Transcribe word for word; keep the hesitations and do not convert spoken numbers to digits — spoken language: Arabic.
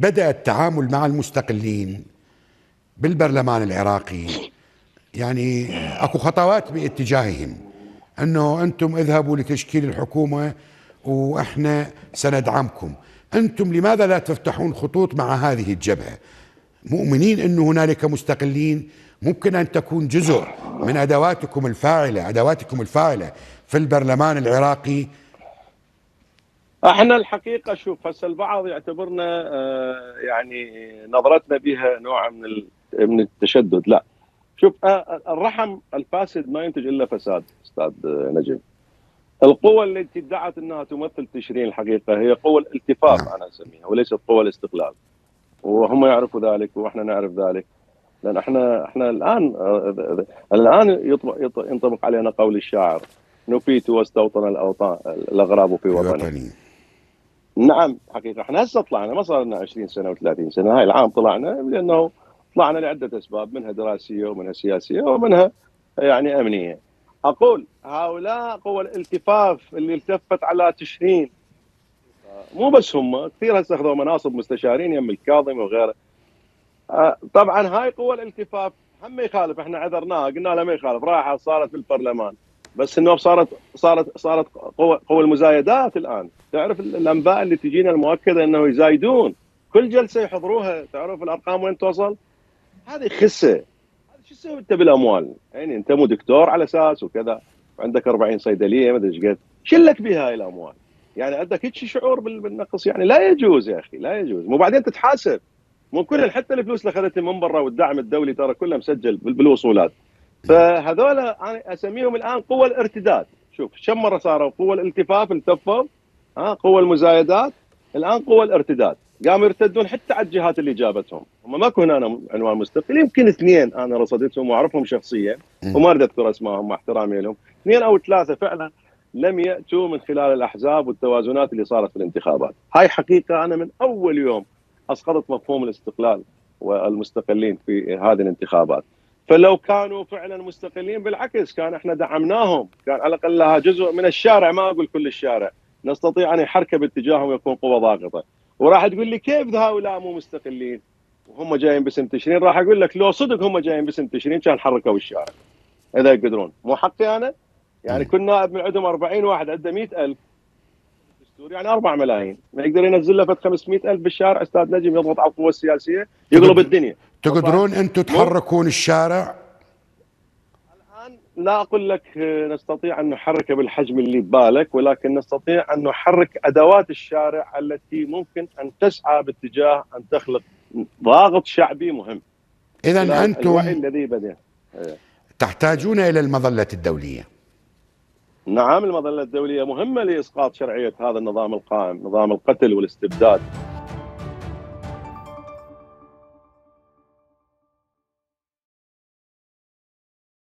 بدأ التعامل مع المستقلين بالبرلمان العراقي، يعني اكو خطوات باتجاههم انه انتم اذهبوا لتشكيل الحكومة واحنا سندعمكم، انتم لماذا لا تفتحون خطوط مع هذه الجبهة؟ مؤمنين انه هنالك مستقلين ممكن ان تكون جزء من ادواتكم الفاعلة ادواتكم الفاعلة في البرلمان العراقي. احنا الحقيقه شوف هسه البعض يعتبرنا آه يعني نظرتنا بها نوع من من التشدد، لا شوف آه الرحم الفاسد ما ينتج الا فساد استاذ نجم. القوى اللي ادعت انها تمثل تشرين الحقيقه هي قوى الالتفاف انا اسميها وليست قوى الاستقلال، وهم يعرفوا ذلك واحنا نعرف ذلك، لان احنا احنا الان آه الان ينطبق علينا قول الشاعر نفيت واستوطن الاوطان الاغراب في وطني. نعم حقيقه احنا هسه طلعنا ما صار لنا عشرين سنه و30 سنه، هاي العام طلعنا لانه طلعنا لعده اسباب منها دراسيه ومنها سياسيه ومنها يعني امنيه. اقول هؤلاء قوى الالتفاف اللي التفت على تشرين مو بس هم، كثير هسه اخذوا مناصب مستشارين يم الكاظمي وغيره. طبعا هاي قوى الالتفاف هم ما يخالف، احنا عذرناها قلنا له ما يخالف، راحت صارت بالبرلمان، بس انه صارت صارت صارت قوى قوى المزايدات الان، تعرف الانباء اللي تجينا المؤكده انه يزايدون، كل جلسه يحضروها تعرف الارقام وين توصل؟ هذه خسه، هذا شو تسوي انت بالاموال؟ يعني انت مو دكتور على اساس وكذا، عندك أربعين صيدليه ما ادري ايش قد، شلك بها هاي الاموال؟ يعني عندك هيك شعور بالنقص، يعني لا يجوز يا اخي لا يجوز، مو بعدين تتحاسب، مو كل حتى الفلوس اللي اخذتها من برا والدعم الدولي ترى كله مسجل بالوصولات. فهذول انا اسميهم الان قوى الارتداد، شوف كم مره صاروا قوى الالتفاف التفوا، ها قوى المزايدات، الان قوى الارتداد، قاموا يرتدون حتى على الجهات اللي جابتهم، هم ماكو هنا عنوان مستقل، يمكن اثنين انا رصدتهم واعرفهم شخصيا وما اريد اذكر اسمائهم مع احترامي لهم، اثنين او ثلاثه فعلا لم ياتوا من خلال الاحزاب والتوازنات اللي صارت في الانتخابات، هاي حقيقه انا من اول يوم اسقطت مفهوم الاستقلال والمستقلين في هذه الانتخابات. فلو كانوا فعلا مستقلين بالعكس كان احنا دعمناهم، كان على الاقل لها جزء من الشارع، ما اقول كل الشارع، نستطيع ان نحركه باتجاههم يكون قوه ضاغطه. وراح تقول لي كيف هؤلاء مو مستقلين وهم جايين باسم تشرين؟ راح اقول لك لو صدق هم جايين باسم تشرين كان حركوا الشارع اذا يقدرون، مو حقي انا؟ يعني كل نائب من عندهم أربعين واحد عنده مئة ألف دستور يعني أربعة ملايين، ما يقدر ينزل له فت خمسمئة ألف بالشارع استاذ نجم يضغط على القوى السياسيه يقلب الدنيا. تقدرون انتم تحركون الشارع؟ الان لا اقول لك نستطيع ان نحركه بالحجم اللي ببالك، ولكن نستطيع ان نحرك ادوات الشارع التي ممكن ان تسعى باتجاه ان تخلق ضاغط شعبي مهم. اذا انتم الذي بدأ تحتاجون الى المظله الدوليه. نعم المظله الدوليه مهمه لاسقاط شرعيه هذا النظام القائم، نظام القتل والاستبداد.